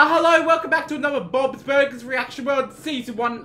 Hello, welcome back to another Bob's Burgers reaction. We're on season one,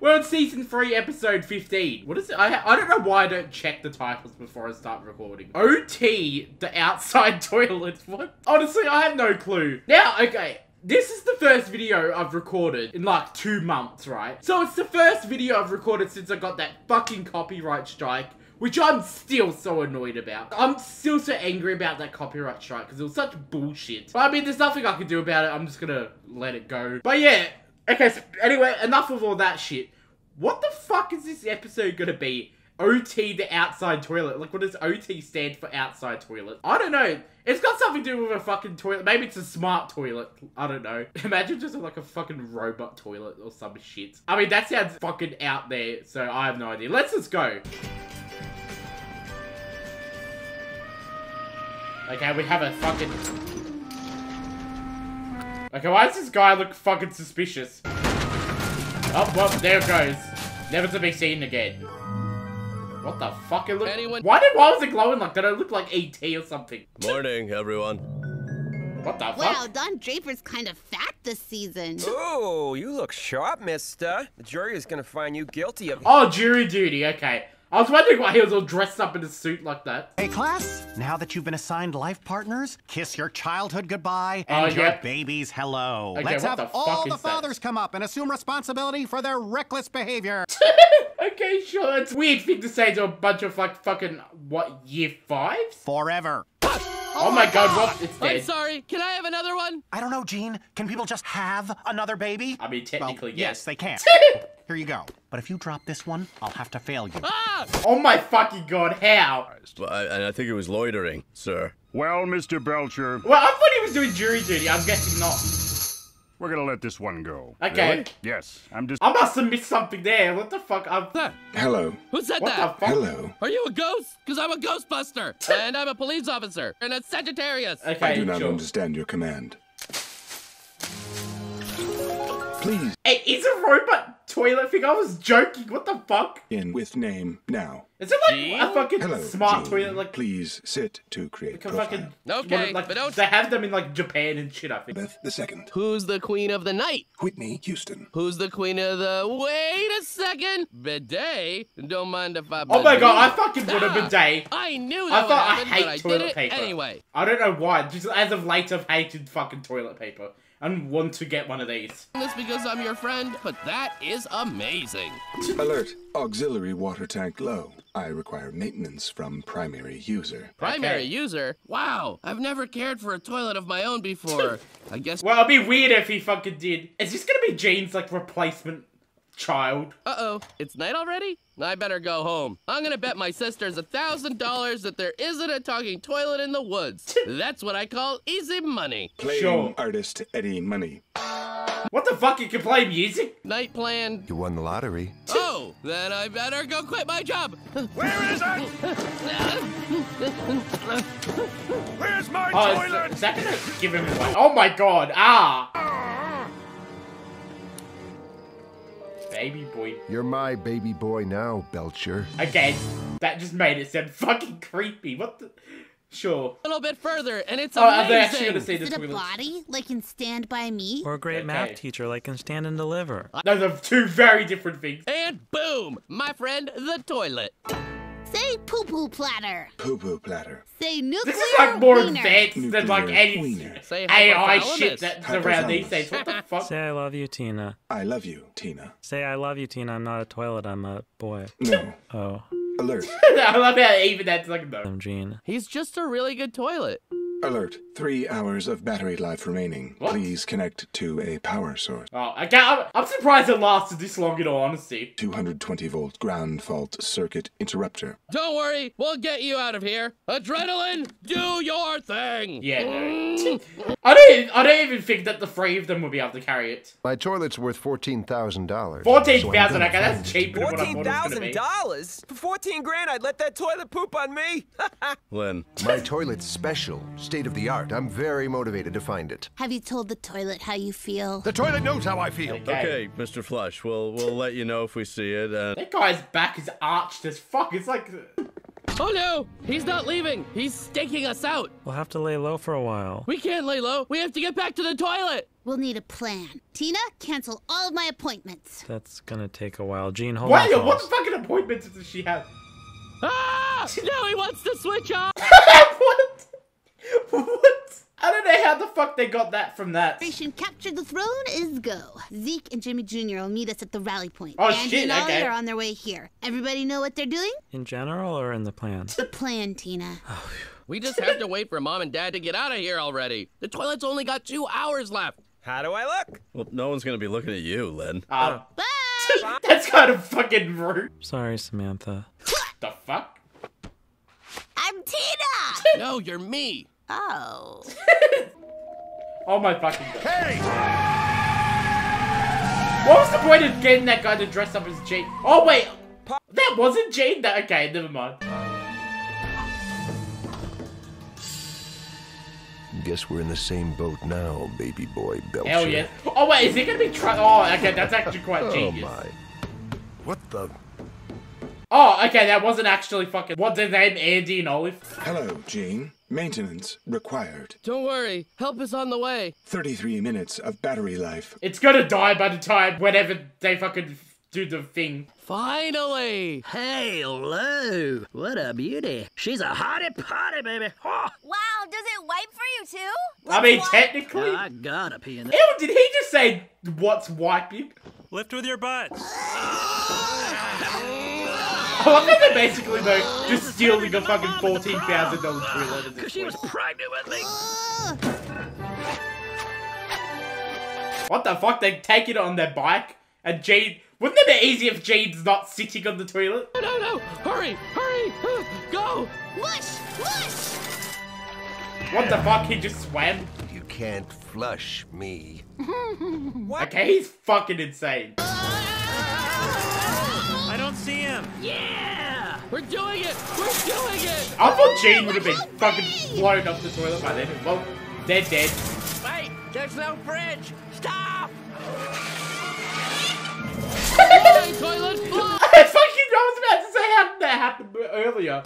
We're on season 3, episode 15. What is it? I don't know why I don't check the titles before I start recording. O.T. The Outside Toilet. What? Honestly, I have no clue. Now, okay. This is the first video I've recorded in like 2 months, right? So it's the first video I've recorded since I got that fucking copyright strike, which I'm still so annoyed about. I'm still so angry about that copyright strike because it was such bullshit. But I mean, there's nothing I can do about it. I'm just gonna let it go. But yeah, okay, so anyway, enough of all that shit. What the fuck is this episode gonna be? O.T. the outside toilet. Like, what does O.T. stand for? Outside toilet? I don't know. It's got something to do with a fucking toilet. Maybe it's a smart toilet. I don't know. Imagine just like a fucking robot toilet or some shit. I mean, that sounds fucking out there, so I have no idea. Let's just go. Okay, we have a fucking... Okay, why does this guy look fucking suspicious? Oh, well, there it goes. Never to be seen again. What the fuck? It look... Anyone... Why was it glowing like that? It looked like E.T. or something. Morning, everyone. What the fuck? Wow, Don Draper's kind of fat this season. Oh, you look sharp, mister. The jury is gonna find you guilty of... Oh, jury duty, okay. I was wondering why he was all dressed up in a suit like that. Hey, class, now that you've been assigned life partners, kiss your childhood goodbye and your babies hello. Okay, let's have all the fathers come up and assume responsibility for their reckless behavior. Okay, sure, it's a weird thing to say to a bunch of like fucking, what, year 5s? Forever. Oh my god, what? It's dead. I'm sorry, can I have another one? I don't know, Gene. Can people just have another baby? I mean, technically, well, yes. Yes, they can. Here you go. But if you drop this one, I'll have to fail you. Ah! Oh my fucking god, how? Well, I think it was loitering, sir. Well, Mr. Belcher. Well, I thought he was doing jury duty. I'm guessing not. We're gonna let this one go. Okay. Really? Yes, I'm just- I must have missed something there. What the fuck? Hello. Who said that? What the fuck? Hello. Are you a ghost? Because I'm a ghostbuster. And I'm a police officer. And a Sagittarius. Okay, I do not understand your command. Please. Hey, it's a robot toilet thing. I was joking. What the fuck? In with name now. Is it like a fucking smart toilet? Like, please sit to create like fucking, okay, like, but don't... They have them in like Japan and shit, I think. Beth the second. Who's the queen of the night? Whitney Houston. Who's the queen of the... Wait a second. Bidet? Don't mind if I... Oh my god, I fucking want a bidet. I knew that. I thought I hate toilet paper. Anyway. I don't know why. Just as of late, I've hated fucking toilet paper. And want to get one of these. This because I'm your friend, but that is amazing. Alert. Auxiliary water tank low. I require maintenance from primary user. Primary user? Wow, I've never cared for a toilet of my own before. I guess- Well, it'd be weird if he fucking did. Is this gonna be Gene's, like, replacement child? Uh-oh, it's night already? I better go home. I'm gonna bet my sisters $1,000 that there isn't a talking toilet in the woods. That's what I call easy money. Sure. Artist Eddie Money. What the fuck? You can play music? Night plan. You won the lottery. Oh, then I better go quit my job. Where is it? Where's my toilet? Is that gonna give him away? Oh my god! Baby boy. You're my baby boy now, Belcher. Again, that just made it sound fucking creepy. What the? Sure. A little bit further, and it's amazing. Are they actually gonna say this? Is it a body, like in Stand By Me? Or a great math teacher, like in Stand and Deliver? Those are two very different things. And boom, my friend, the toilet. Say poo-poo platter. Poo-poo platter. Say nuclear. This is like more advanced than like any AI shit that's around these days. What the fuck? Say I love you, Tina. I love you, Tina. Say I love you, Tina. I'm not a toilet. I'm a boy. No. Oh. Alert. I love how even that's like no. I'm Gene. He's just a really good toilet. Alert. 3 hours of battery life remaining. What? Please connect to a power source. Oh, okay. I'm surprised it lasted this long in all honesty. 220 volt ground fault circuit interrupter. Don't worry, we'll get you out of here. Adrenaline, do your thing. Yeah, no. I don't even think that the 3 of them will be able to carry it. My toilet's worth $14,000. $14,000, okay, that's cheaper than what I thought it was gonna be. $14,000? For $14,000, I'd let that toilet poop on me. Lynn. My toilet's special. State of the art. I'm very motivated to find it. Have you told the toilet how you feel? The toilet knows how I feel. Okay, Mr. Flush. We'll let you know if we see it. That guy's back is arched as fuck. It's like Oh no! He's not leaving! He's staking us out! We'll have to lay low for a while. We can't lay low! We have to get back to the toilet! We'll need a plan. Tina, cancel all of my appointments. That's gonna take a while. Gene, hold on. Wait, what fucking appointments does she have? Ah! No, he wants to switch off! What? What? I don't know how the fuck they got that from that. Operation Capture the Throne is go. Zeke and Jimmy Jr. will meet us at the rally point. Oh, Andy shit, and Ollie are on their way here. Everybody know what they're doing? In general or in the plan? The plan, Tina. Oh, we just have to wait for Mom and Dad to get out of here already. The toilet's only got 2 hours left. How do I look? Well, no one's going to be looking at you, Lynn. Bye! That's kind of fucking rude. Sorry, Samantha. The fuck? I'm Tina! No, you're me. Oh. Oh my fucking god. Hey! What was the point of getting that guy to dress up as Gene? Oh wait! That wasn't Gene? Okay, never mind. Guess we're in the same boat now, baby boy Belcher. Hell yeah. Oh wait, is he gonna be trying? Oh, okay, that's actually quite genius. Oh my. What the? Oh, okay, that wasn't actually fucking... What's his name? Andy and Olive? Hello, Gene. Maintenance required. Don't worry. Help is on the way. 33 minutes of battery life. It's gonna die by the time whenever they fucking do the thing. Finally! Hey, hello. What a beauty. She's a hottie potty, baby. Oh. Wow, does it wipe for you too? I mean, technically... I gotta pee in there. Ew, did he just say, what's wiping? Lift with your butt. I love how they're basically, though, just stealing a fucking $14,000 toilet. Because she was pregnant with me. What the fuck? They take it on their bike, and Gene... Wouldn't it be easy if Gene's not sitting on the toilet? No, no, no! Hurry! Hurry! Go! Mush! Mush! What the fuck? He just swam? You can't flush me. What? Okay, he's fucking insane. I don't see him. Yeah! We're doing it! We're doing it! I thought Gene would have been fucking blown up the toilet by then. Well, they're dead. Wait! There's no fridge! Stop! Fly, toilet, fly. I was about to say how that happened earlier.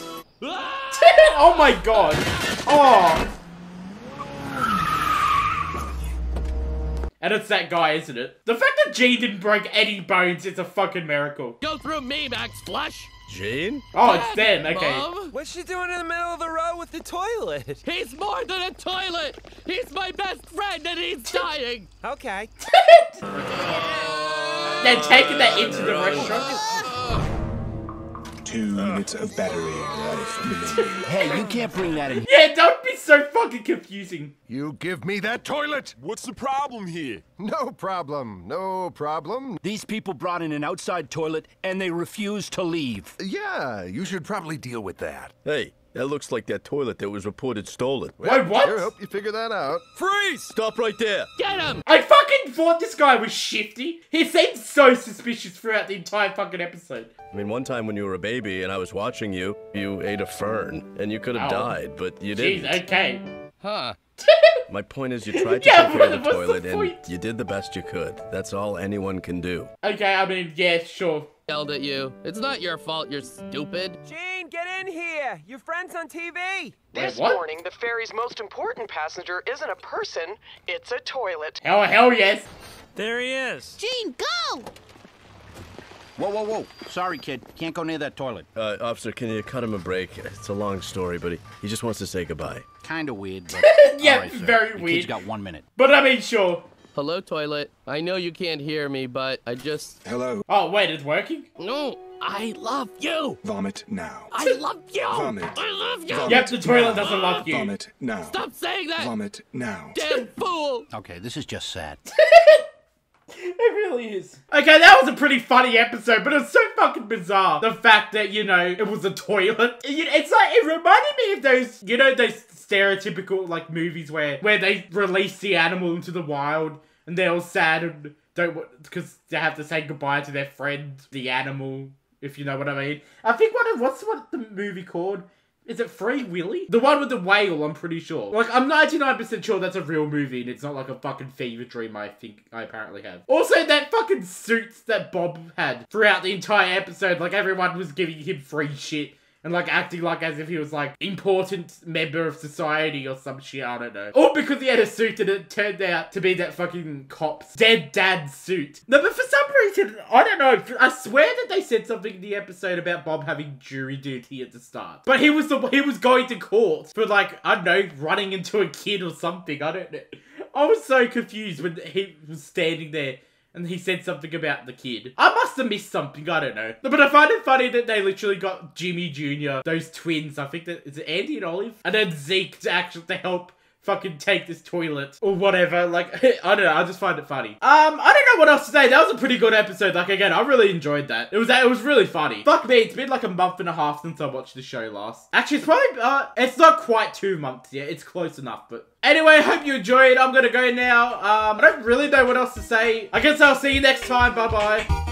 Oh my god! And it's that guy, isn't it? The fact that Gene didn't break any bones is a fucking miracle. Go through me, Max Flush. Gene? Oh, it's them, okay. Mom? What's she doing in the middle of the road with the toilet? He's more than a toilet. He's my best friend and he's dying. Okay. They're taking that into the restaurant. 2 minutes of battery life. Hey, you can't bring that in. Yeah, don't be so fucking confusing. You give me that toilet. What's the problem here? No problem, no problem. These people brought in an outside toilet and they refused to leave. Yeah, you should probably deal with that. Hey. That looks like that toilet that was reported stolen. Well, wait, what? I hope you figure that out. Freeze! Stop right there. Get him! I fucking thought this guy was shifty. He seemed so suspicious throughout the entire fucking episode. I mean, one time when you were a baby and I was watching you, you ate a fern and you could have died, but you didn't. Jeez, okay. Huh. My point is you tried to take care of the toilet and you did the best you could. That's all anyone can do. Okay, I mean, yeah, sure. Yelled at you. It's not your fault, you're stupid. Gene, get in here! Your friend's on TV! This morning, the ferry's most important passenger isn't a person, it's a toilet. Oh, hell yes! There he is! Gene, go! Whoa, whoa, whoa. Sorry, kid. Can't go near that toilet. Officer, can you cut him a break? It's a long story, but he just wants to say goodbye. Kinda weird, but... Yeah, right, very weird. The kid's got 1 minute. But I mean, sure. Hello, toilet. I know you can't hear me, but I just... Hello. Oh, wait, it's working? No, I love you. Vomit now. I love you. Vomit. I love you. Vomit yep, the toilet now. Doesn't love you. Vomit now. Stop saying that. Vomit now. Damn fool. Okay, this is just sad. It really is. Okay, that was a pretty funny episode, but it was so fucking bizarre. The fact that, you know, it was a toilet. It's like, it reminded me of those, you know, those stereotypical, like, movies where they release the animal into the wild and they're all sad and don't, because they have to say goodbye to their friend, the animal, if you know what I mean. I think what's the movie called? Is it Free Willy? The one with the whale, I'm pretty sure. Like, I'm 99% sure that's a real movie and it's not like a fucking fever dream I think I apparently have. Also, that fucking suits that Bob had throughout the entire episode. Like, everyone was giving him free shit. and like acting like as if he was like important member of society or some shit, I don't know. All because he had a suit and it turned out to be that fucking cop's dead dad's suit. No, but for some reason, I don't know, I swear that they said something in the episode about Bob having jury duty at the start. But he was going to court for like, I don't know, running into a kid or something, I don't know. I was so confused when he was standing there and he said something about the kid. I must have missed something, I don't know. But I find it funny that they literally got Jimmy Jr., those twins, I think that, is it Andy and Olive? And then Zeke to actually help fucking take this toilet or whatever. Like, I don't know, I just find it funny. I don't know what else to say. That was a pretty good episode. Like, again, I really enjoyed that. It was really funny. Fuck me, it's been like a month and a half since I watched the show last. Actually, it's probably, it's not quite 2 months yet. It's close enough, but... Anyway, I hope you enjoyed. I'm gonna go now. I don't really know what else to say. I guess I'll see you next time. Bye-bye.